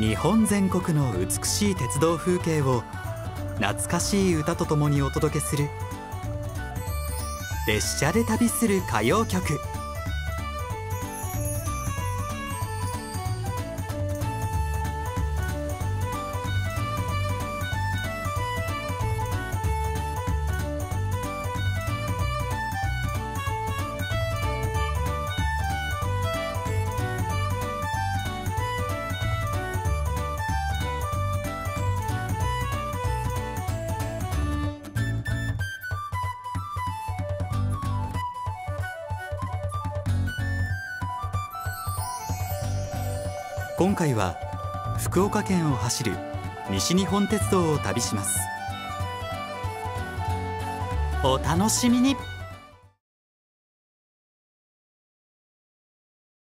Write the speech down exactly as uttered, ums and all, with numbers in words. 日本全国の美しい鉄道風景を懐かしい歌とともにお届けする列車で旅する歌謡曲。今回は福岡県を走る西日本鉄道を旅します。お楽しみに。